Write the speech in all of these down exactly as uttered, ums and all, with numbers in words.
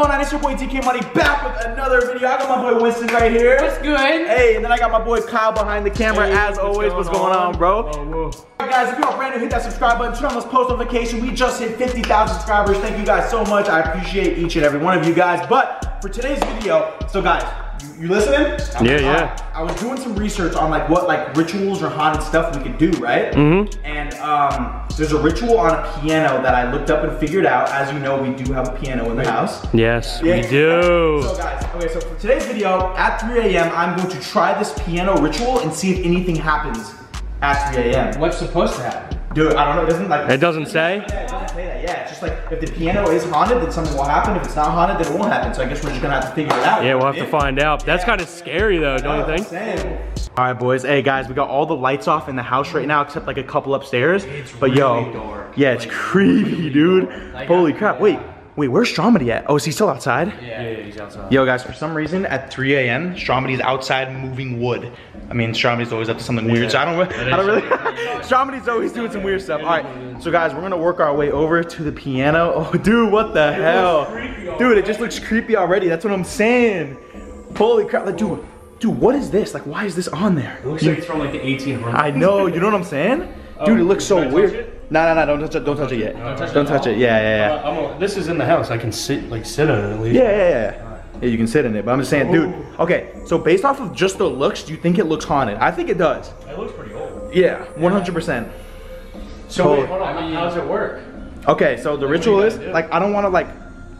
going on? It's your boy D K Money back with another video. I got my boy Winston right here. What's good? Hey, and then I got my boy Kyle behind the camera hey, as what's always. Going what's going on, on bro? Oh, Alright guys, if you are brand new, hit that subscribe button, turn on those post notifications. We just hit fifty thousand subscribers. Thank you guys so much. I appreciate each and every one of you guys. But for today's video, so guys, you, you listening? I yeah, was, yeah. I, I was doing some research on like what like rituals or haunted stuff we could do, right? Mm-hmm. And um, there's a ritual on a piano that I looked up and figured out. As you know, we do have a piano in the house. Yes, yeah. we do. So guys, okay, so for today's video, at three A M, I'm going to try this piano ritual and see if anything happens. At three A M What's supposed to happen? Dude, I don't know, it doesn't like- It doesn't say? Yeah, it doesn't say that, yeah. It's just like, if the piano is haunted, then something will happen. If it's not haunted, then it won't happen. So I guess we're just gonna have to figure it out. Yeah, we'll have to find out. That's kind of scary though, don't you think? All right, boys. Hey, guys, we got all the lights off in the house right now, except like a couple upstairs. It's but yo, dark. Yeah, it's like, creepy, dude. Like, holy crap, wait. Wait, where's Stromedy at? Oh, is he still outside? Yeah, yeah, he's outside. Yo, guys, for some reason, at three A M, Stromedy's outside moving wood. I mean, Stromedy's always up to something yeah. weird, so I don't, I don't really... Stromedy's always doing some weird stuff. All right, so guys, we're gonna work our way over to the piano. Oh, dude, what the hell? Dude, it just looks creepy already. That's what I'm saying. Holy crap, like, dude, dude, what is this? Like, why is this on there? It looks like it's from, like, the eighteen hundreds. I know, you know what I'm saying? Dude, it looks so weird. No, no, no, don't touch it, don't touch it yet. Don't touch it, don't touch it. yeah, yeah, yeah. Uh, I'm a, this is in the house, I can sit, like, sit on it at least. Yeah, yeah, yeah. Right. Yeah, you can sit in it, but I'm just saying, dude. Okay, so based off of just the looks, do you think it looks haunted? I think it does. It looks pretty old. Yeah, one hundred percent. So, so wait, hold on, I mean, how does it work? Okay, so the ritual is, like, I don't want to, like,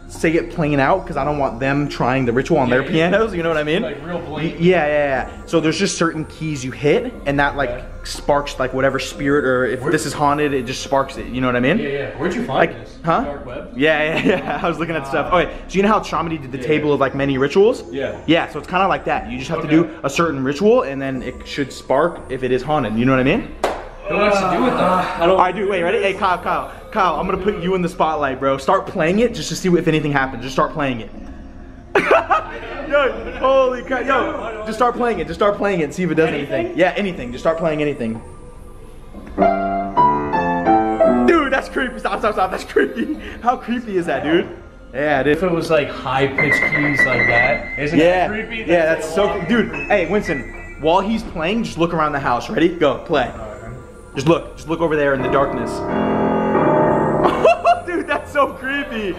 say it plain out because I don't want them trying the ritual on yeah, their yeah, pianos, you know what I mean? Like real blatant. Yeah, yeah, yeah. So there's just certain keys you hit and that like yeah. sparks like whatever spirit or if Where'd this is haunted, it just sparks it, you know what I mean? Yeah, yeah. Where'd you find like, this? Huh? Dark web? Yeah, yeah, yeah. I was looking at ah. stuff. Okay, so you know how Stromedy did the yeah, table yeah. of like many rituals? Yeah. Yeah, so it's kind of like that. You just have okay. to do a certain ritual and then it should spark if it is haunted, you know what I mean? Who wants to do it though? I don't. I do. Wait, ready? Hey, Kyle, Kyle, Kyle. I'm gonna put you in the spotlight, bro. Start playing it just to see if anything happens. Just start playing it. Yo, holy crap! Yo, just start playing it. Just start playing it and see if it does anything. anything. Yeah, anything. Just start playing anything. Dude, that's creepy. Stop, stop, stop. That's creepy. How creepy is that, dude? Yeah, dude. If it was like high-pitched keys like that, isn't yeah. that creepy? That's yeah, that's like so. Long. Dude, hey, Winston. While he's playing, just look around the house. Ready? Go, play. Just look, just look over there in the darkness. Dude, that's so creepy.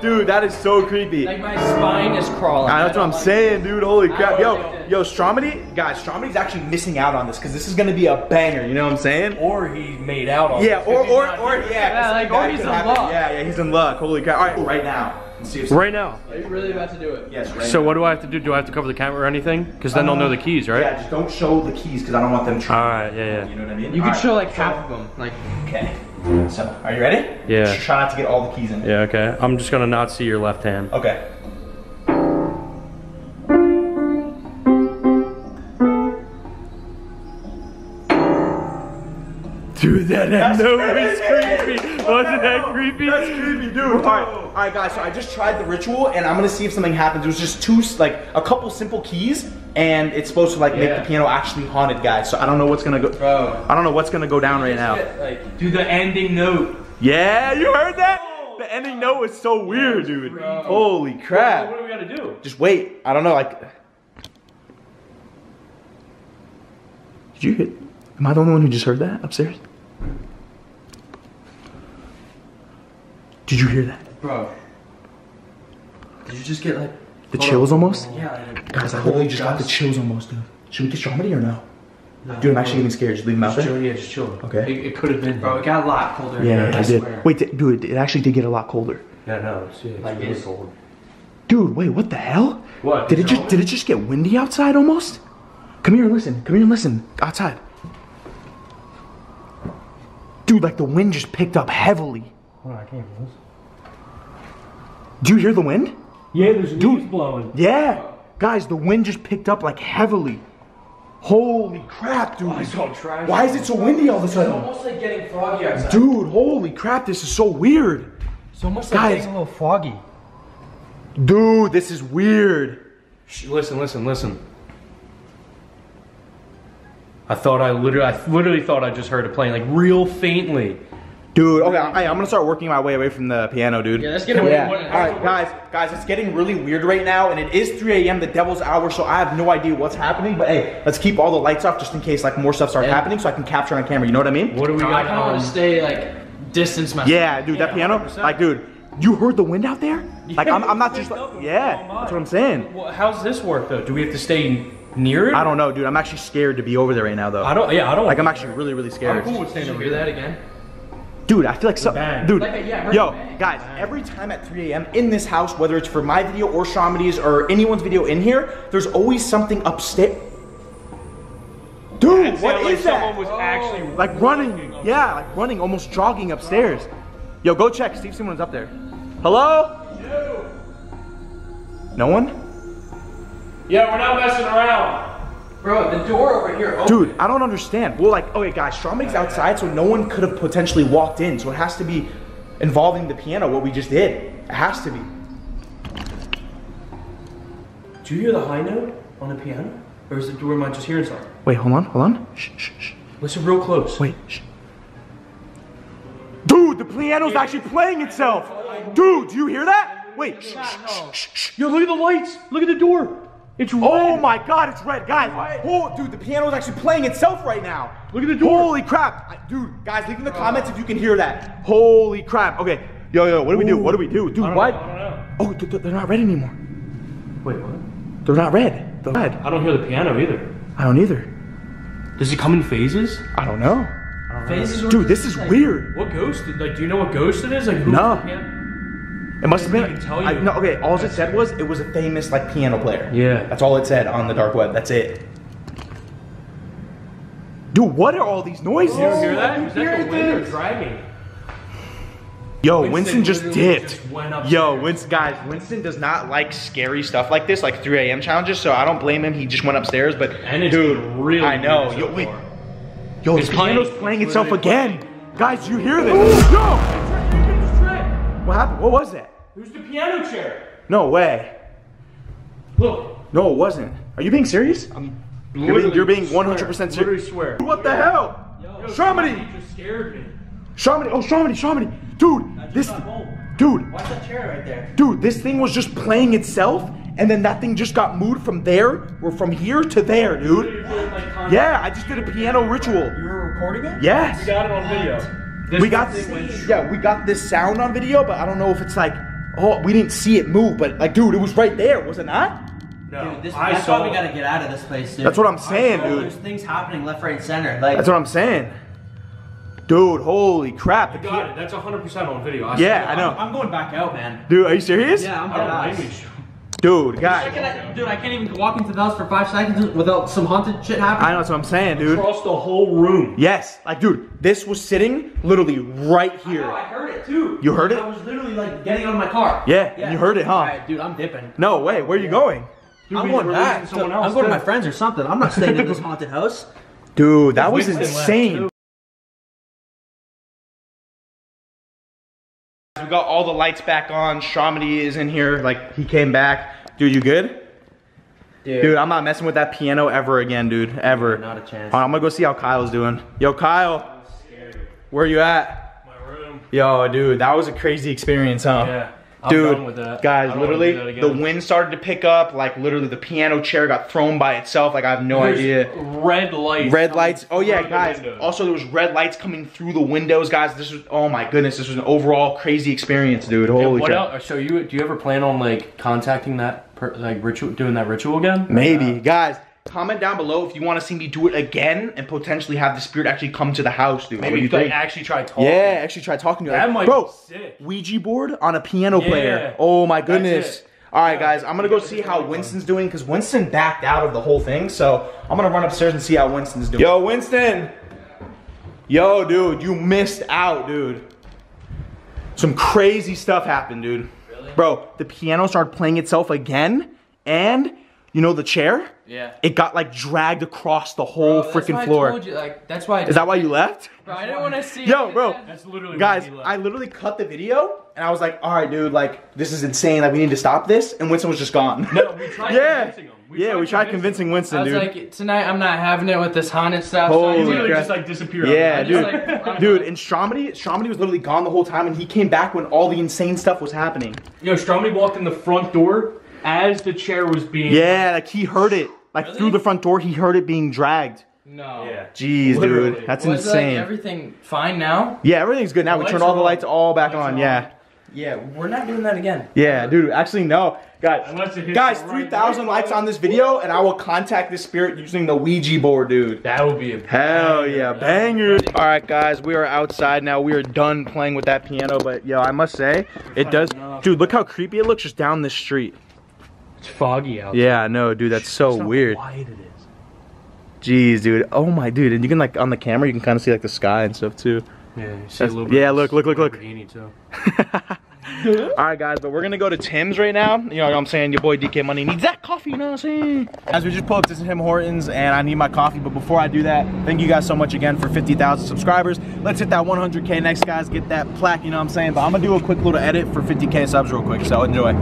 Dude, that is so creepy. Like my spine is crawling. I, that's what I'm like saying, it. dude. Holy crap. Yo, yo, Stromedy, guys, Stromedy's actually missing out on this because this is gonna be a banger, you know what I'm saying? Or he made out on yeah, this. Or, or, or, yeah, yeah, like, or he's in happen. luck. Yeah, yeah, he's in luck. Holy crap. All right, right now. Right now. Are you really about to do it? Yes, right So now. What do I have to do? Do I have to cover the camera or anything? Because then um, they'll know the keys, right? Yeah, just don't show the keys because I don't want them trying. All right, yeah, yeah. You know what I mean? You can right. show like half so, of them. Like, okay. So, are you ready? Yeah. Just try not to get all the keys in. Yeah, okay. I'm just going to not see your left hand. Okay. Dude, that no is creepy. Wasn't that creepy? That's creepy, dude. All right, all right, guys. So I just tried the ritual, and I'm gonna see if something happens. It was just two, like a couple simple keys, and it's supposed to like yeah. make the piano actually haunted, guys. So I don't know what's gonna go. Bro, I don't know what's gonna go down right now. Get, like, do the ending note. Yeah, you heard that? The ending note is so weird, dude. Bro. Holy crap. What, what do we gotta do? Just wait. I don't know. Like, did you hit? Am I the only one who just heard that upstairs? Did you hear that? Bro. Did you just get like... The chills on. almost? Yeah. Like, guys, I literally just got the chills almost, dude. Should we get Stromedy or no? no? Dude, I'm actually getting scared. Just leave him out there? Chill, yeah, just chill. Okay. It, it could have been, bro. It got a lot colder. Yeah, it did. Swear. Wait, dude, it actually did get a lot colder. Yeah, no. It's, yeah, it's like really cold. Dude, wait, what the hell? What? Did it, just, did it just get windy outside almost? Come here and listen. Come here and listen. Outside. Dude, like the wind just picked up heavily. Well, I can't listen. Do you hear the wind? Yeah, there's leaves blowing. Yeah. Guys, the wind just picked up like heavily. Holy crap, dude. Oh, why is it so windy all of a sudden? It's almost like getting foggy outside. Dude, holy crap, this is so weird. It's almost like getting a little foggy. Dude, this is weird. Shh, listen, listen, listen. I thought I literally, I literally thought I just heard it playing like real faintly. Dude, okay, I, I'm gonna start working my way away from the piano, dude. Yeah, let's get away. Yeah. Alright, guys, guys, it's getting really weird right now, and it is three A M, the devil's hour, so I have no idea what's happening, but hey, let's keep all the lights off just in case like more stuff starts yeah. happening so I can capture on camera, you know what I mean? What do we no, got? I kinda um, wanna stay, like, distance myself. Yeah, dude, yeah, that piano, one hundred percent. Like, dude, you heard the wind out there? Yeah, like, I'm, I'm not just like, yeah, that's what I'm saying. Well, how's this work, though? Do we have to stay near it? I don't know, dude, I'm actually scared to be over there right now, though. I don't, yeah, I don't. Like, I'm actually really, really scared. I'm cool with staying over here. Did you hear that again? Dude, I feel like so, dude, like, yeah, yo, guys, every time at three A M in this house, whether it's for my video or Stromedy's or anyone's video in here, there's always something upstairs. Dude, That's what is like that? Someone was oh, actually like running, yeah, like running, almost jogging upstairs. Yo, go check, see if someone's up there. Hello? No one? Yeah, we're not messing around. Bro, the door over here opened. Dude, I don't understand. Well, like, okay, guys, Stromedy's outside, so no one could have potentially walked in. So it has to be involving the piano, what we just did. It has to be. Do you hear the high note on the piano? Or is the door am I just hearing something? Wait, hold on, hold on. Shh, shh, shh. Listen real close. Wait, shh. Dude, the piano's yeah. actually playing itself. Dude, do you hear that? Wait, shh, shh, shh, shh. Yo, look at the lights. Look at the door. It's red. Oh my god, it's red, guys. It's red. Oh, dude, the piano is actually playing itself right now. Look at the door. Holy crap. I, dude, guys, leave in the comments uh, if you can hear that. Holy crap. Okay, yo, yo, what do we do? Ooh. What do we do? Dude, what? Oh, they're not red anymore. Wait, what? They're not red. They're red. I don't hear the piano either. I don't either. Does it come in phases? I don't know. I don't phases know. Dude, this is like, weird. What ghost? Like, do you know what ghost it is? Like, who no. It must have been. Tell you. I, no, okay. All it said was it was a famous like piano player. Yeah. That's all it said on the dark web. That's it. Dude, what are all these noises? Did you hear that? Was that the wind or driving? Yo, Winston, Winston just dipped. Just went up Yo, Winston, guys, Winston does not like scary stuff like this, like three A M challenges. So I don't blame him. He just went upstairs, but and it's dude, really, I know. Yo, wait. Yo, the piano's playing it's itself again. Playing. Guys, you hear this? Ooh, yo. What happened? What was that? It was the piano chair. No way. Look. No, it wasn't. Are you being serious? I'm literally You're being one hundred percent serious. Swear. What the yeah. hell? Yo, Stromedy just scared me. Stromedy. Oh, Stromedy, Stromedy. Dude, this. Dude. Watch that chair right there. Dude, this thing was just playing itself, and then that thing just got moved from there, or from here to there, dude. Yeah, I just did a piano ritual. You were recording it? Yes. We got it on video. This we got this, yeah, we got this sound on video, but I don't know if it's like, oh, we didn't see it move, but like, dude, it was right there, was it not? No, dude, this, I that's saw why we gotta get out of this place, dude. That's what I'm saying, dude. There's things happening left, right, center. Like, that's what I'm saying, dude. Holy crap! You got it. That's one hundred percent on video. I yeah, I know. I'm, I'm going back out, man. Dude, are you serious? Yeah, I'm going out. Dude, guys. I, dude, I can't even walk into the house for five seconds without some haunted shit happening. I know, that's what I'm saying, dude. Across the whole room. Yes. Like, dude, this was sitting literally right here. I know, I heard it, too. You heard it? I was literally, like, getting out of my car. Yeah, yeah. You heard it, huh? All right, dude, I'm dipping. No, wait, where are you yeah. going? Dude, I'm going back. So, else, I'm going too. to my friends or something. I'm not staying in this haunted house. Dude, that was insane. Left, we got all the lights back on. Stromedy is in here. Like, he came back. Dude, you good? Dude. Dude, I'm not messing with that piano ever again, dude. Ever. Not a chance. All right, I'm gonna go see how Kyle's doing. Yo, Kyle. I'm scared. Where you at? My room. Yo, dude, that was a crazy experience, huh? Yeah. I'm dude, done with that. Guys, literally, the wind started to pick up. Like, literally, the piano chair got thrown by itself. Like, I have no There's idea. Red lights. Red lights. Oh, yeah, guys. Also, there was red lights coming through the windows, guys. This was, oh, my goodness. This was an overall crazy experience, dude. Holy cow. So, you, do you ever plan on, like, contacting that, per, like, ritual, doing that ritual again? Maybe. Uh, guys, comment down below if you want to see me do it again and potentially have the spirit actually come to the house, dude. Maybe you could like actually try talking. Yeah, actually try talking to it. That like, might bro, be sick. Ouija board on a piano yeah. player. Oh my goodness. All right, guys, I'm going to go see how Winston's doing because Winston backed out of the whole thing. So I'm going to run upstairs and see how Winston's doing. Yo, Winston. Yo, dude, you missed out, dude. Some crazy stuff happened, dude. Really? Bro, the piano started playing itself again and... You know the chair? Yeah. It got like dragged across the whole freaking floor. I told you, like, that's why. I Is that why you left? Bro, I didn't want to see. Yo, it. bro. That's literally. Guys, why he left. I literally cut the video and I was like, all right, dude, like, this is insane. Like, we need to stop this. And Winston was just gone. No, we tried yeah. convincing him. We yeah, tried we tried convincing, convincing Winston, dude. I was dude. like, tonight I'm not having it with this haunted stuff. Holy so he literally crap. just, like, disappeared. Yeah, dude. Just, like, dude, and Stromedy, Stromedy was literally gone the whole time, and he came back when all the insane stuff was happening. Yo, Stromedy walked in the front door as the chair was being... Yeah, like, he heard it. Like, really? Through the front door, he heard it being dragged. No. Yeah. Jeez, literally. dude. That's was insane. It, like, everything fine now? Yeah, everything's good now. The we turn all the lights all back lights on. on. Yeah. Yeah, we're not doing that again. Yeah, dude. Actually, no. Guys, guys, three thousand likes on this video, and I will contact this spirit using the Ouija board, dude. That would be a hell yeah, banger. All right, guys, we are outside now. We are done playing with that piano, but yo, I must say, it does. Dude, look how creepy it looks just down this street. It's foggy out. Yeah, I know, dude. That's so weird. How quiet it is. Jeez, dude. Oh my, dude. And you can, like, on the camera, you can kind of see, like, the sky and stuff too. Yeah, you see a little bit. Yeah, look, look, look, look. All right, guys, but we're gonna go to Tim's right now. You know what I'm saying? Your boy D K Money needs that coffee. You know what I'm saying? Guys, we just pulled up to Tim Hortons, and I need my coffee. But before I do that, thank you guys so much again for fifty thousand subscribers. Let's hit that one hundred K next, guys. Get that plaque. You know what I'm saying? But I'm gonna do a quick little edit for fifty K subs real quick. So enjoy.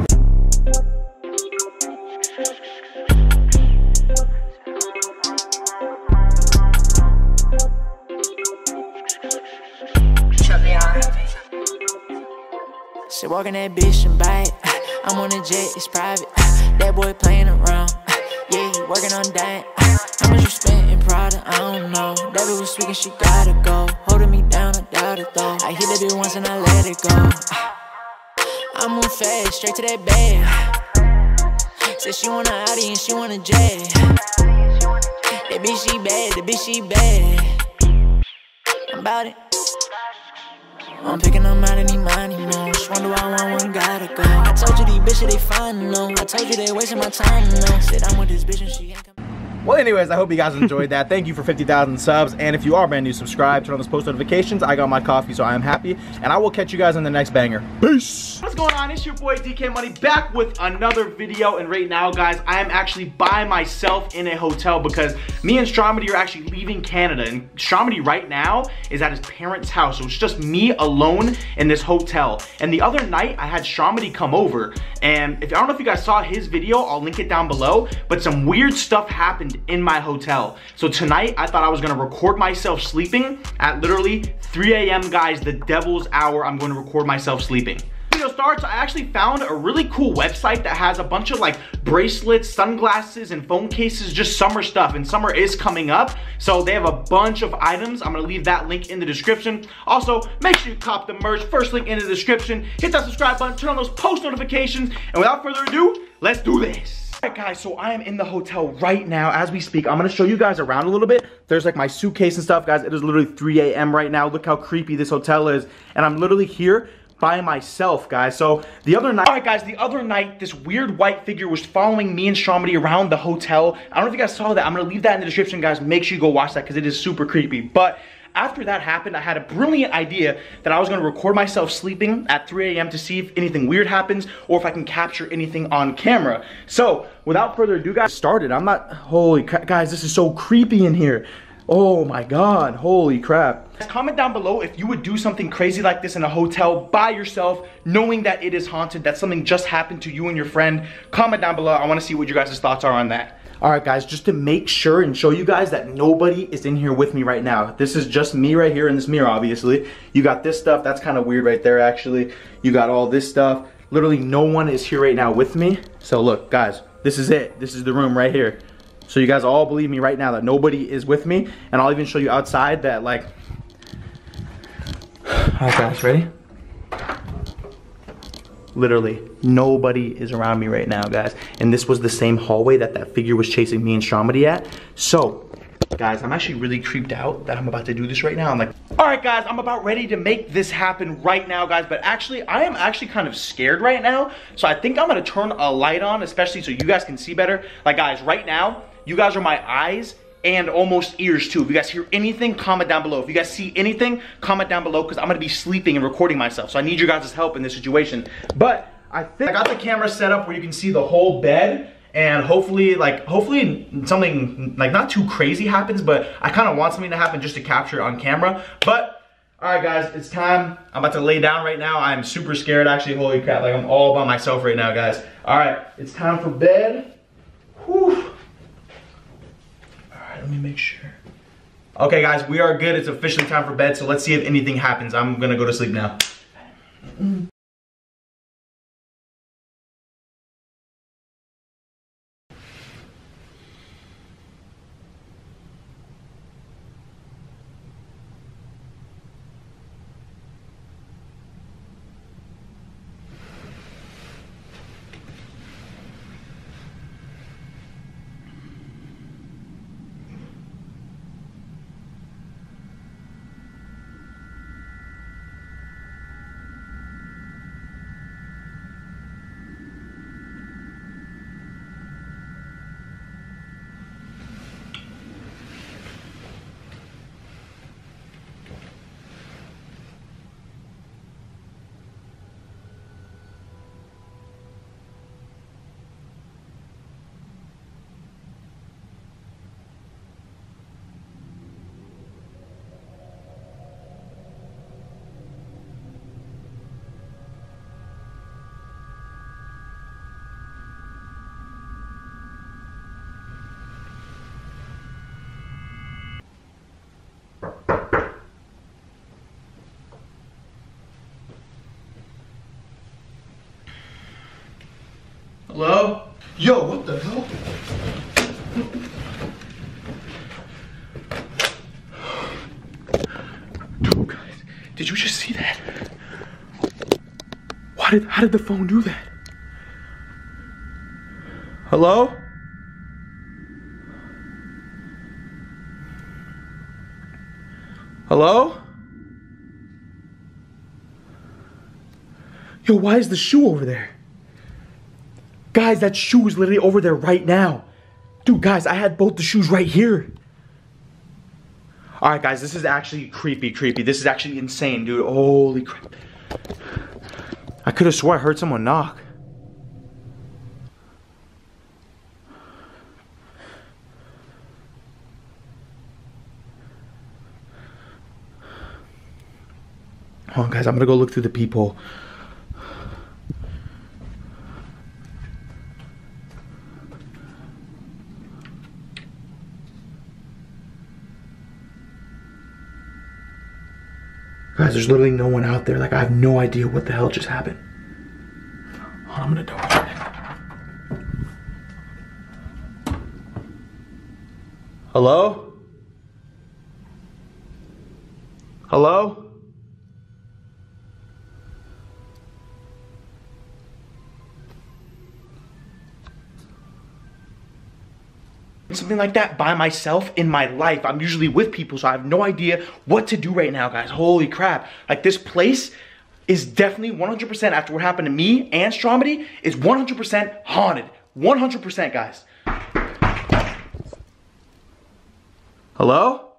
She walkin' that bitch and buy it. I'm on a jet, it's private. That boy playin' around. Yeah, he workin' on that. How much you spent in Prada? I don't know. That bitch was sweet and she gotta go. Holding me down, I doubt it though. I hit that bitch once and I let it go. I move fast, straight to that bed. Said she want an Audi and she want a jet. That bitch she bad, that bitch she bad. I'm about it. I'm picking them out and he mine, you know. Just wonder why I want one, gotta go. I told you these bitches, they fine, no. I told you they wasting my time, no. Said I'm with this bitch and she ain't come. Well, anyways, I hope you guys enjoyed that. Thank you for fifty thousand subs. And if you are brand new, subscribe, turn on those post notifications. I got my coffee, so I am happy. And I will catch you guys on the next banger. Peace. What's going on? It's your boy D K Money back with another video. And right now, guys, I am actually by myself in a hotel because me and Stromedy are actually leaving Canada. And Stromedy right now is at his parents' house. So it's just me alone in this hotel. And the other night, I had Stromedy come over. And if I don't know if you guys saw his video, I'll link it down below. But some weird stuff happened in my hotel. So tonight I thought I was gonna record myself sleeping at literally three A M guys, the devil's hour. I'm going to record myself sleeping. Video starts, I actually found a really cool website that has a bunch of like bracelets, sunglasses, and phone cases, just summer stuff, and summer is coming up. So they have a bunch of items. I'm gonna leave that link in the description. Also, make sure you cop the merch, first link in the description. Hit that subscribe button, turn on those post notifications, and without further ado, let's do this. Alright guys, so I am in the hotel right now as we speak. I'm gonna show you guys around a little bit. There's like my suitcase and stuff, guys. It is literally three A M right now. Look how creepy this hotel is. And I'm literally here by myself, guys. So the other night, all right guys, the other night, this weird white figure was following me and Stromedy around the hotel. I don't know if you guys saw that. I'm gonna leave that in the description, guys. Make sure you go watch that because it is super creepy. But after that happened, I had a brilliant idea that I was gonna record myself sleeping at three A M to see if anything weird happens or if I can capture anything on camera. So without further ado, guys, started. I'm not, holy crap, guys, this is so creepy in here. Oh my God, holy crap. Comment down below if you would do something crazy like this in a hotel by yourself, knowing that it is haunted, that something just happened to you and your friend. Comment down below, I wanna see what your guys' thoughts are on that. Alright guys, just to make sure and show you guys that nobody is in here with me right now. This is just me right here in this mirror, obviously. You got this stuff, that's kind of weird right there actually. You got all this stuff. Literally no one is here right now with me. So look guys, this is it. This is the room right here. So you guys all believe me right now that nobody is with me. And I'll even show you outside that like... Alright guys, ready? Literally nobody is around me right now, guys. And this was the same hallway that that figure was chasing me and Stromedy at. So, guys, I'm actually really creeped out that I'm about to do this right now. I'm like, all right, guys, I'm about ready to make this happen right now, guys. But actually, I am actually kind of scared right now. So I think I'm gonna turn a light on, especially so you guys can see better. Like, guys, right now, you guys are my eyes and almost ears too. If you guys hear anything, comment down below. If you guys see anything, comment down below because I'm gonna be sleeping and recording myself. So I need your guys' help in this situation. But I think I got the camera set up where you can see the whole bed and hopefully, like, hopefully something like not too crazy happens, but I kind of want something to happen just to capture it on camera. But Alright guys, it's time. I'm about to lay down right now. I'm super scared actually, holy crap, like I'm all by myself right now guys. Alright, it's time for bed. Whew. Alright, let me make sure. Okay guys, we are good. It's officially time for bed, so let's see if anything happens. I'm gonna go to sleep now. Mm-mm. Hello? Yo, what the hell? Dude, guys, did you just see that? Why did, how did the phone do that? Hello? Hello? Yo, why is the shoe over there? Guys, that shoe is literally over there right now. Dude, guys, I had both the shoes right here. All right, guys, this is actually creepy, creepy. This is actually insane, dude. Holy crap. I could have swore I heard someone knock. Hold on, guys, I'm gonna go look through the peephole. Guys, there's literally no one out there. Like, I have no idea what the hell just happened. Hold on, I'm gonna double check. Hello? Hello? Something like that by myself in my life. I'm usually with people, so I have no idea what to do right now, guys. Holy crap. Like, this place is definitely one hundred percent, after what happened to me and Stromedy, it's one hundred percent haunted. one hundred percent, guys. Hello?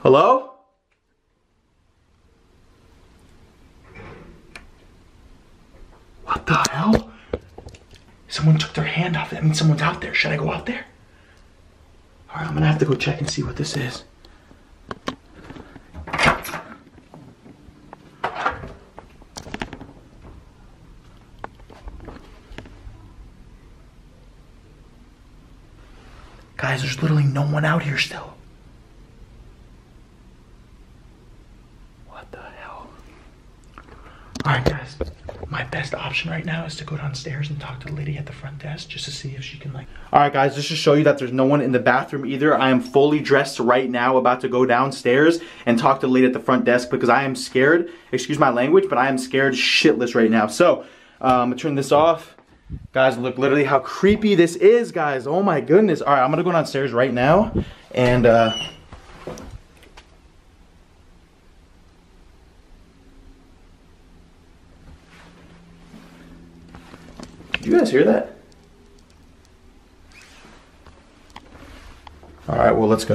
Hello? What the hell? Someone took their hand off. That means someone's out there. Should I go out there? All right, I'm gonna have to go check and see what this is. Guys, there's literally no one out here still. What the hell? All right, guys. My best option right now is to go downstairs and talk to the lady at the front desk just to see if she can like... Alright guys, just to show you that there's no one in the bathroom either. I am fully dressed right now, about to go downstairs and talk to the lady at the front desk because I am scared. Excuse my language, but I am scared shitless right now. So, I'm um, gonna turn this off. Guys, look literally how creepy this is, guys. Oh my goodness. Alright, I'm gonna go downstairs right now and... Uh, you guys hear that? All right, well, let's go.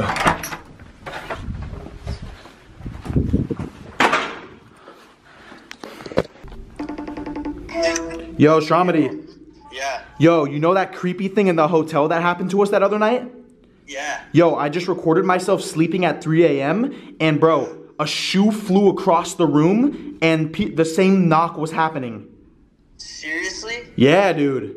Yo, Stromedy. Yeah. Yo, you know that creepy thing in the hotel that happened to us that other night? Yeah. Yo, I just recorded myself sleeping at three A M and bro, a shoe flew across the room and pe the same knock was happening. Seriously? Yeah, dude.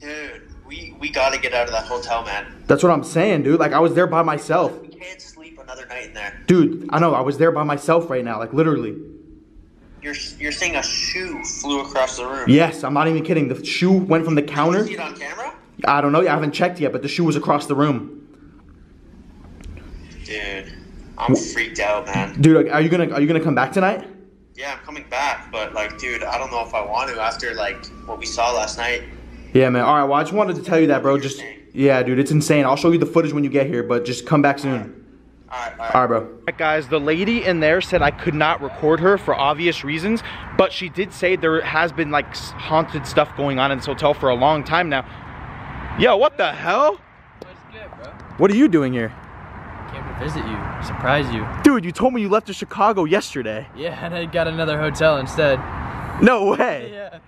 Dude, we, we gotta get out of that hotel, man. That's what I'm saying, dude. Like, I was there by myself. We can't sleep another night in there. Dude, I know. I was there by myself right now, like literally. You're, you're saying a shoe flew across the room? Yes, I'm not even kidding. The shoe went from the counter. Did you see it on camera? I don't know. I haven't checked yet, but the shoe was across the room. Dude, I'm freaked out, man. Dude, like, are you gonna are you gonna come back tonight? Yeah, I'm coming back, but like, dude, I don't know if I want to after like what we saw last night. Yeah, man. All right, well, I just wanted to tell you that, bro. Just yeah, dude, it's insane. I'll show you the footage when you get here, but just come back soon. All right, all right. All right, bro. All right, guys, the lady in there said I could not record her for obvious reasons, but she did say there has been like haunted stuff going on in this hotel for a long time now. Yo, what the hell? What's good, bro? What are you doing here? I came to visit you, surprise you. Dude, you told me you left to Chicago yesterday. Yeah, and I got another hotel instead. No way. Yeah.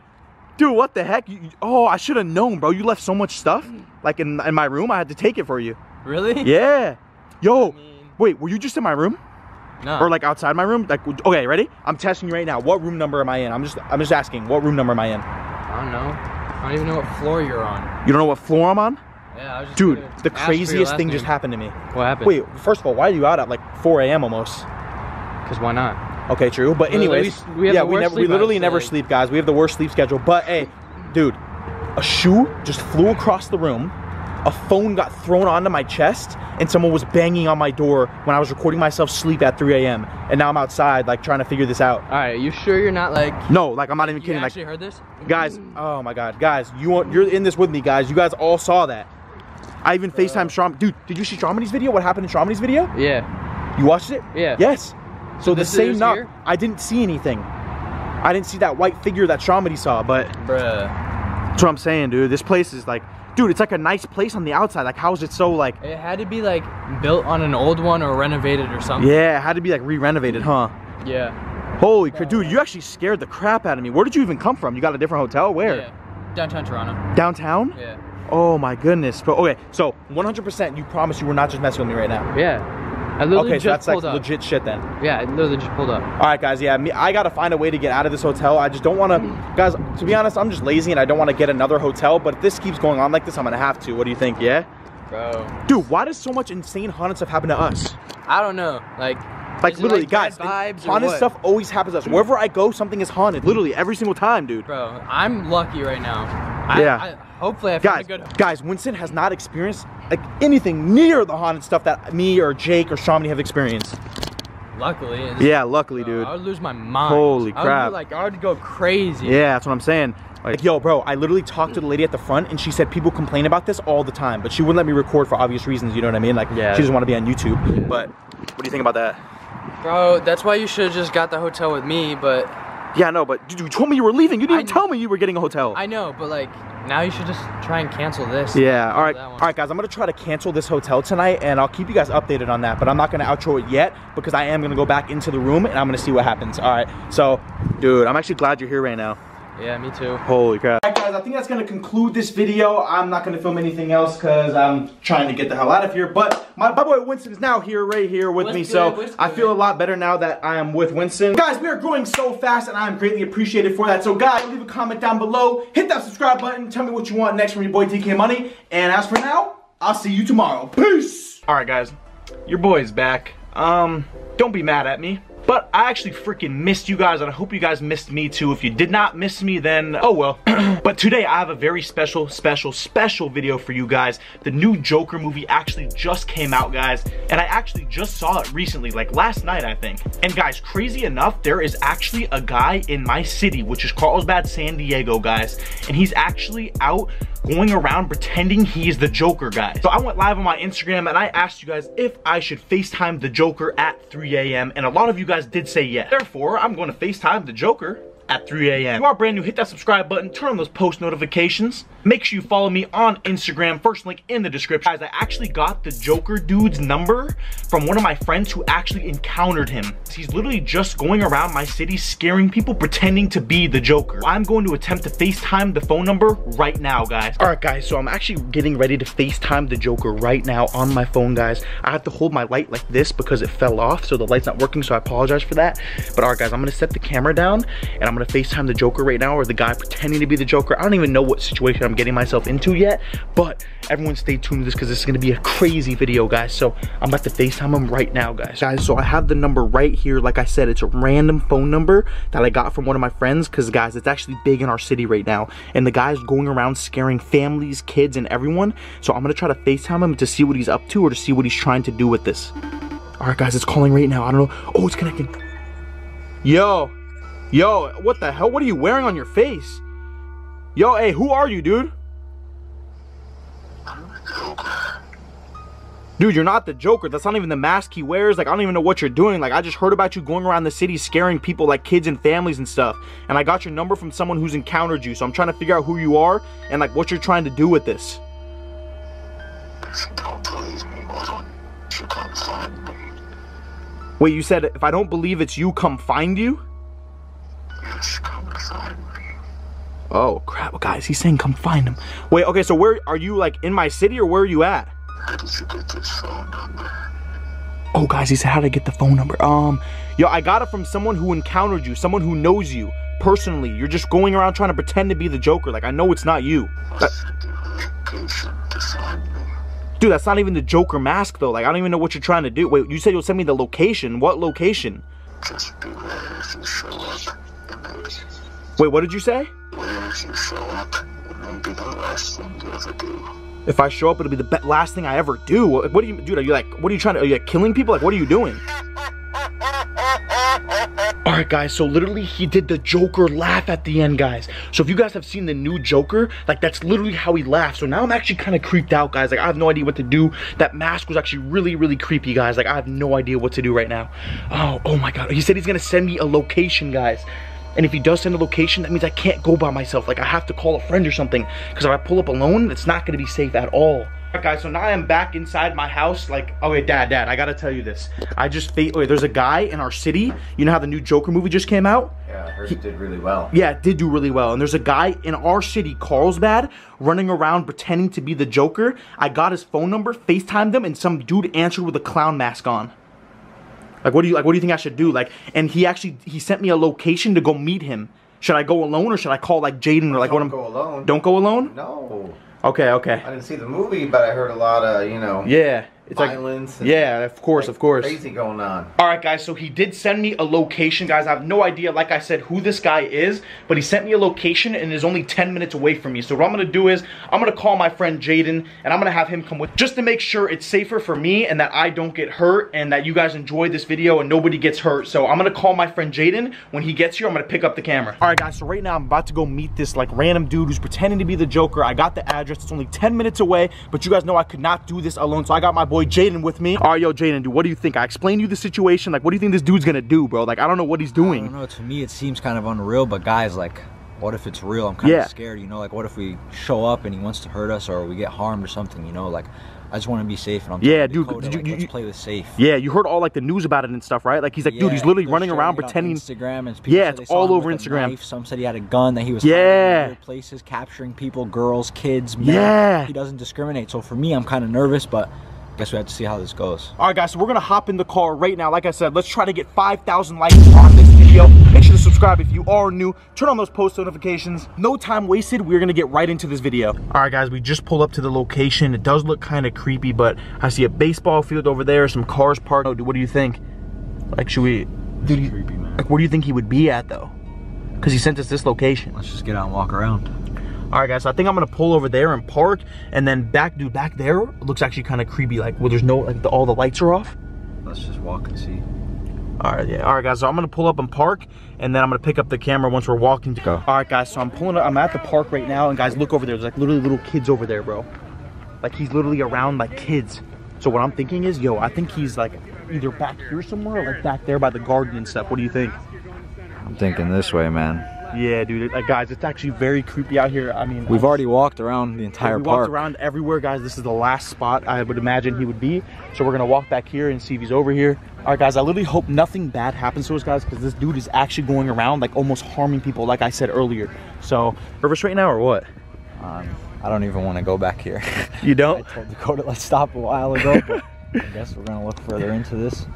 Dude, what the heck? You, oh, I should have known, bro. You left so much stuff, like in, in my room. I had to take it for you. Really? Yeah. Yo. I mean, wait, were you just in my room? No. Or like outside my room? Like, okay, ready? I'm testing you right now. What room number am I in? I'm just, I'm just asking. What room number am I in? I don't know. I don't even know what floor you're on. You don't know what floor I'm on? Yeah. I was just Dude, the craziest thing name. just happened to me. What happened? Wait, first of all, why are you out at like four A M almost? Because why not? Okay, true. But anyways, we, we have yeah, the worst we never, we literally never sleep, guys. We have the worst sleep schedule. But hey, dude, a shoe just flew across the room. A phone got thrown onto my chest and someone was banging on my door when I was recording myself sleep at three A M And now I'm outside like trying to figure this out. All right, you sure you're not like... No, like I'm not even kidding. You actually like, heard this? Guys, oh my God. Guys, you want, you're in this with me, guys. You guys all saw that. I even Bro. FaceTimed Strom. Dude, did you see Stromedy's video? What happened in Stromedy's video? Yeah. You watched it? Yeah. Yes. So, so the same knock, here? I didn't see anything. I didn't see that white figure that Stromedy saw, but... Bruh. That's what I'm saying, dude. This place is like... Dude, it's like a nice place on the outside. Like, how is it so like... It had to be like built on an old one or renovated or something. Yeah, it had to be like re-renovated, huh? Yeah. Holy crap, dude, you actually scared the crap out of me. Where did you even come from? You got a different hotel? Where? Yeah, downtown Toronto. Downtown? Yeah. Oh my goodness. But okay, so one hundred percent you promise you were not just messing with me right now. Yeah. I literally okay, just so that's pulled like up. legit shit then. Yeah, I literally just pulled up. All right, guys. Yeah, me, I gotta find a way to get out of this hotel. I just don't want to, guys. To be honest, I'm just lazy and I don't want to get another hotel. But if this keeps going on like this, I'm gonna have to. What do you think? Yeah. Bro. Dude, why does so much insane haunted stuff happen to us? I don't know. Like, like literally, like guys. Vibes haunted stuff always happens to us. Wherever I go, something is haunted. Literally every single time, dude. Bro, I'm lucky right now. I, yeah. I, hopefully, I found guys, a good home. Guys, Winston has not experienced like anything near the haunted stuff that me or Jake or Stromedy have experienced. Luckily. Yeah, luckily, uh, dude. I would lose my mind. Holy crap. I would be like, I would go crazy. Yeah, that's what I'm saying. Like, yo, bro, I literally talked to the lady at the front and she said people complain about this all the time, but she wouldn't let me record for obvious reasons, you know what I mean? Like, yeah. She doesn't want to be on YouTube, yeah. But what do you think about that? Bro, that's why you should have just got the hotel with me, but... Yeah, no, but dude, you told me you were leaving. You didn't I, even tell me you were getting a hotel. I know, but like... Now you should just try and cancel this. Yeah, all right. All right, guys, I'm going to try to cancel this hotel tonight, and I'll keep you guys updated on that, but I'm not going to outro it yet because I am going to go back into the room, and I'm going to see what happens. All right, so, dude, I'm actually glad you're here right now. Yeah, me too. Holy crap. All right, guys, I think that's going to conclude this video. I'm not going to film anything else because I'm trying to get the hell out of here, but my, my boy Winston is now here, right here with What's me, good? so What's I good? feel a lot better now that I am with Winston. Guys, we are growing so fast, and I am greatly appreciated for that, so guys, leave a comment down below, hit that subscribe button, tell me what you want next from your boy D K Money, and as for now, I'll see you tomorrow. Peace! All right, guys, your boy is back. Um, don't be mad at me. But I actually freaking missed you guys, and I hope you guys missed me too. If you did not miss me, then oh well. But today I have a very special, special, special video for you guys. The new Joker movie actually just came out, guys, and I actually just saw it recently, like last night, I think. And guys, crazy enough, there is actually a guy in my city, which is Carlsbad, San Diego, guys, and he's actually out going around pretending he is the Joker, guys. So I went live on my Instagram and I asked you guys if I should FaceTime the Joker at three A M and a lot of you guys did say yes. Therefore, I'm going to FaceTime the Joker at three A M If you are brand new, hit that subscribe button, turn on those post notifications. Make sure you follow me on Instagram, first link in the description. Guys, I actually got the Joker dude's number from one of my friends who actually encountered him. He's literally just going around my city scaring people, pretending to be the Joker. I'm going to attempt to FaceTime the phone number right now, guys. All right, guys, so I'm actually getting ready to FaceTime the Joker right now on my phone, guys. I have to hold my light like this because it fell off, so the light's not working, so I apologize for that. But all right, guys, I'm gonna set the camera down and I'm gonna FaceTime the Joker right now, or the guy pretending to be the Joker. I don't even know what situation I'm getting myself into yet, but everyone stay tuned to this because this is gonna be a crazy video, guys. So I'm about to FaceTime him right now, guys. Guys, so I have the number right here. Like I said, it's a random phone number that I got from one of my friends because, guys, it's actually big in our city right now. And the guy's going around scaring families, kids, and everyone. So I'm gonna try to FaceTime him to see what he's up to or to see what he's trying to do with this. All right, guys, it's calling right now. I don't know. Oh, it's connecting. Yo. Yo, what the hell? What are you wearing on your face? Yo, hey, who are you, dude? I'm the Joker. Dude, you're not the Joker. That's not even the mask he wears. Like, I don't even know what you're doing. Like, I just heard about you going around the city scaring people, like kids and families and stuff. And I got your number from someone who's encountered you. So I'm trying to figure out who you are and, like, what you're trying to do with this. If you don't believe me, why don't you come find me? Wait, you said if I don't believe it's you, come find you? Yes, come find me. Oh crap, guys, he's saying come find him. Wait, okay, so where are you, like in my city, or where are you at? How did you get this phone number? Oh guys, he said how did I get the phone number? Um, yo, I got it from someone who encountered you, someone who knows you personally. You're just going around trying to pretend to be the Joker. Like, I know it's not you. I sent you a location to find me. Dude, that's not even the Joker mask though. Like, I don't even know what you're trying to do. Wait, you said you'll send me the location. What location? Just beware if you show up. Wait, what did you say? Well, if you show up, it won't be the last thing you ever do. If I show up, it'll be the be last thing I ever do? What, what do you, dude, are you like, what are you trying to, are you like killing people? Like, what are you doing? All right, guys, so literally he did the Joker laugh at the end, guys. So if you guys have seen the new Joker, like that's literally how he laughed. So now I'm actually kind of creeped out, guys. Like, I have no idea what to do. That mask was actually really, really creepy, guys. Like, I have no idea what to do right now. Oh, oh my God. He said he's gonna send me a location, guys. And if he does send a location, that means I can't go by myself. Like, I have to call a friend or something. Because if I pull up alone, it's not going to be safe at all. All right, guys, so now I am back inside my house. Like, oh, wait, Dad, Dad, I got to tell you this. I just, wait, there's a guy in our city. You know how the new Joker movie just came out? Yeah, I heard he, it did really well. Yeah, it did do really well. And there's a guy in our city, Carlsbad, running around pretending to be the Joker. I got his phone number, FaceTimed him, and some dude answered with a clown mask on. Like, what do you, like, what do you think I should do? Like, and he actually, he sent me a location to go meet him. Should I go alone or should I call, like, Jaden or, like, what I'm... Don't go alone. Don't go alone? No. Okay, okay. I didn't see the movie, but I heard a lot of, you know... Yeah. It's violence. Like, and yeah, of course, like, of course. Crazy going on. All right, guys, so he did send me a location, guys. I have no idea, like I said, who this guy is, but he sent me a location and is only ten minutes away from me. So what I'm going to do is I'm going to call my friend Jaden, and I'm going to have him come with just to make sure it's safer for me and that I don't get hurt and that you guys enjoy this video and nobody gets hurt. So I'm going to call my friend Jaden. When he gets here, I'm going to pick up the camera. All right, guys, so right now I'm about to go meet this, like, random dude who's pretending to be the Joker. I got the address. It's only ten minutes away, but you guys know I could not do this alone, so I got my boy Jaden with me. All right, yo, Jaden, dude, what do you think? I explained you the situation. Like, what do you think this dude's gonna do, bro? Like, I don't know what he's doing. I don't know. To me, it seems kind of unreal, but guys, like, what if it's real? I'm kind yeah. of scared, you know? Like, what if we show up and he wants to hurt us or we get harmed or something, you know? Like, I just want to be safe. And I'm yeah, dude, Dakota, did you, like, you, let's play with safe. Yeah, you heard all, like, the news about it and stuff, right? Like, he's like, yeah, dude, he's literally running around pretending. Instagram and yeah, it's all over Instagram. Some said he had a gun, that he was yeah. in places, capturing people, girls, kids, men. Yeah. He doesn't discriminate. So for me, I'm kind of nervous, but... guess we have to see how this goes. All right, guys, so we're gonna hop in the car right now. Like I said, let's try to get five thousand likes on this video. Make sure to subscribe if you are new. Turn on those post notifications. No time wasted. We're gonna get right into this video. All right, guys, we just pulled up to the location. It does look kind of creepy, but I see a baseball field over there, some cars parked. Oh, dude, what do you think? Like, should we? Dude, you, creepy, man. Like, where do you think he would be at though? Because he sent us this location. Let's just get out and walk around. All right, guys, so I think I'm gonna pull over there and park, and then back, dude, back there looks actually kind of creepy. Like, well, there's no, like, the, all the lights are off. Let's just walk and see. All right, yeah. All right, guys, so I'm gonna pull up and park, and then I'm gonna pick up the camera once we're walking. Go. All right, guys, so I'm pulling up, I'm at the park right now, and guys, look over there. There's, like, literally little kids over there, bro. Like, he's literally around, like, kids. So what I'm thinking is, yo, I think he's, like, either back here somewhere or, like, back there by the garden and stuff. What do you think? I'm thinking this way, man. Yeah, dude. Like, guys, it's actually very creepy out here. I mean, we've was, already walked around the entire we park. We walked around everywhere, guys. This is the last spot I would imagine he would be. So we're gonna walk back here and see if he's over here. All right, guys, I literally hope nothing bad happens to us, guys, because this dude is actually going around, like, almost harming people, like I said earlier. So, nervous right now or what? Um, I don't even want to go back here. You don't? I told Dakota, let's stop a while ago, but I guess we're gonna look further into this.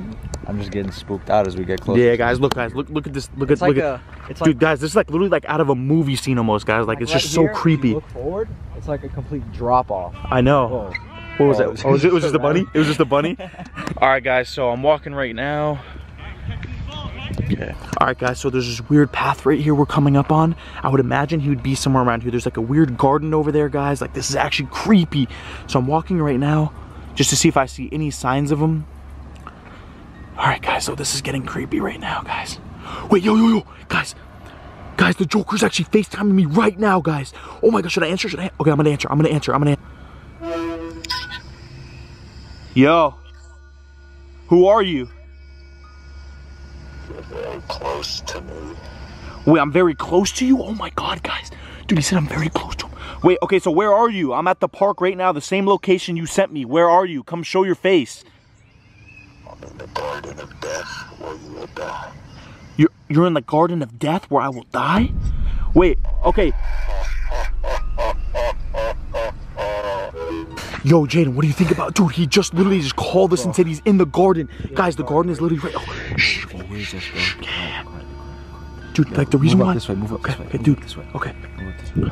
I'm just getting spooked out as we get closer. Yeah, guys, look, guys, look, look at this, look it's at, like look a, at, it's dude, like, guys, this is like literally like out of a movie scene almost, guys. Like, like it's right just here, so creepy. Look forward, it's like a complete drop off. I know. Whoa. What was oh, that? Oh, was it was just the bunny? It was just the bunny. All right, guys. So I'm walking right now. Okay. All right, guys. So there's this weird path right here we're coming up on. I would imagine he would be somewhere around here. There's like a weird garden over there, guys. Like, this is actually creepy. So I'm walking right now just to see if I see any signs of him. All right, guys. So this is getting creepy right now, guys. Wait, yo, yo, yo, guys. Guys, the Joker's actually FaceTiming me right now, guys. Oh my gosh, should I answer? Should I? Okay, I'm gonna answer. I'm gonna answer. I'm gonna. Answer. Yo, who are you? You're very close to me. Wait, I'm very close to you? Oh my God, guys. Dude, he said I'm very close to him. Wait, okay, so where are you? I'm at the park right now, the same location you sent me. Where are you? Come show your face. I'm in the garden of death where you will die. You're, you're in the garden of death where I will die? Wait, okay. Yo, Jaden, what do you think about, dude, he just literally just called us bro. and said he's in the garden. Yeah, guys, the garden, garden is literally right, oh, shh, shh, yeah. Dude, yeah, like the reason move why. Move up this way, move up okay, this way. Okay, dude, this way. okay. Move up this way.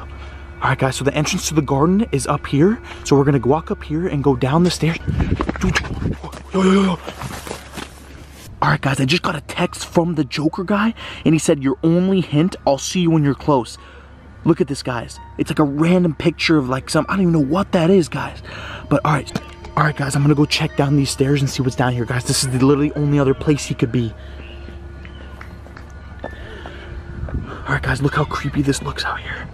All right, guys, so the entrance to the garden is up here. So we're gonna walk up here and go down the stairs. Dude, yo, yo, yo, yo. All right, guys, I just got a text from the Joker guy, and he said, your only hint, I'll see you when you're close. Look at this, guys. It's like a random picture of like some, I don't even know what that is, guys. But all right, all right, guys, I'm gonna go check down these stairs and see what's down here, guys. This is the literally only other place he could be. All right, guys, look how creepy this looks out here.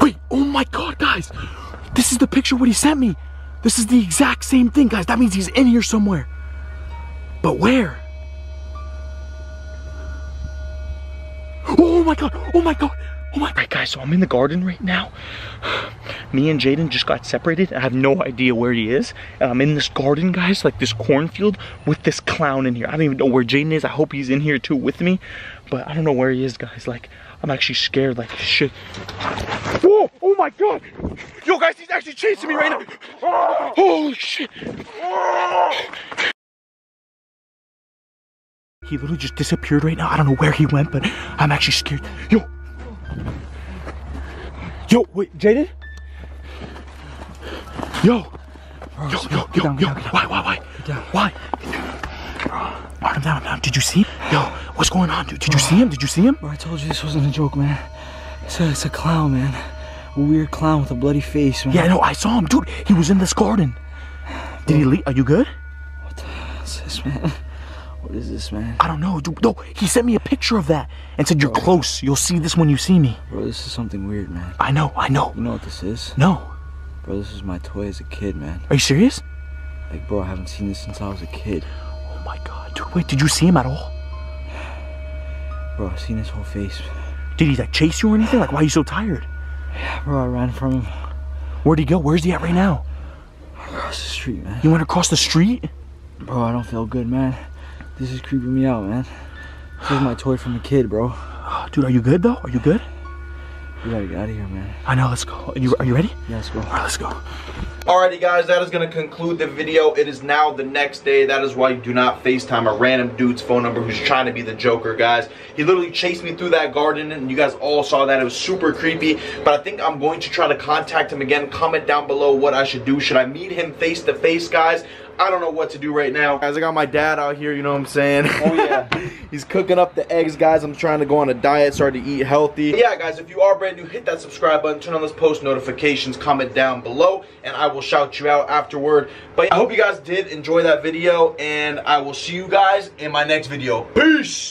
Wait, oh my God, guys. This is the picture what he sent me. This is the exact same thing, guys. That means he's in here somewhere. But where? Oh my God, oh my God, oh my. All right, guys, so I'm in the garden right now. Me and Jaden just got separated, and I have no idea where he is. And I'm in this garden, guys, like this cornfield with this clown in here. I don't even know where Jaden is. I hope he's in here too with me, but I don't know where he is, guys. Like, I'm actually scared, like shit. Whoa, oh my God. Yo, guys, he's actually chasing me right now. Holy shit. He literally just disappeared right now. I don't know where he went, but I'm actually scared. Yo! Yo, wait, Jaden? Yo! Bro, yo, yo, yo, down, yo. Down, why, why, why? Why? Bro. I'm down, I'm down. Did you see him? Yo, what's going on, dude? Did bro. you see him? Did you see him? Bro, I told you this wasn't a joke, man. It's a, it's a clown, man. A weird clown with a bloody face, man. Yeah, I know. I saw him, dude. He was in this garden. Did bro. he leave? Are you good? What the hell is this, man? What is this, man? I don't know, dude. No, he sent me a picture of that and said, you're bro, close. You'll see this when you see me. Bro, this is something weird, man. I know, I know. You know what this is? No. Bro, this is my toy as a kid, man. Are you serious? Like, bro, I haven't seen this since I was a kid. Oh my God, dude. Wait, did you see him at all? Bro, I've seen his whole face. Did he, like, chase you or anything? Like, why are you so tired? Yeah, bro, I ran from him. Where'd he go? Where's he at right now? Across the street, man. You went across the street? Bro, I don't feel good, man. This is creeping me out, man. This is my toy from a kid, bro. Dude, are you good, though? Are you good? We gotta get out of here, man. I know, let's go. Are you, are you ready? Yeah, let's go. All right, let's go. Alrighty, guys, that is gonna conclude the video. It is now the next day. That is why you do not FaceTime a random dude's phone number who's trying to be the Joker, guys. He literally chased me through that garden, and you guys all saw that. It was super creepy, but I think I'm going to try to contact him again. Comment down below what I should do. Should I meet him face to face, guys? I don't know what to do right now. Guys, I got my dad out here, you know what I'm saying? Oh, yeah. He's cooking up the eggs, guys. I'm trying to go on a diet, start to eat healthy. But yeah, guys, if you are brand new, hit that subscribe button, turn on those post notifications, comment down below, and I will shout you out afterward. But I hope you guys did enjoy that video, and I will see you guys in my next video. Peace!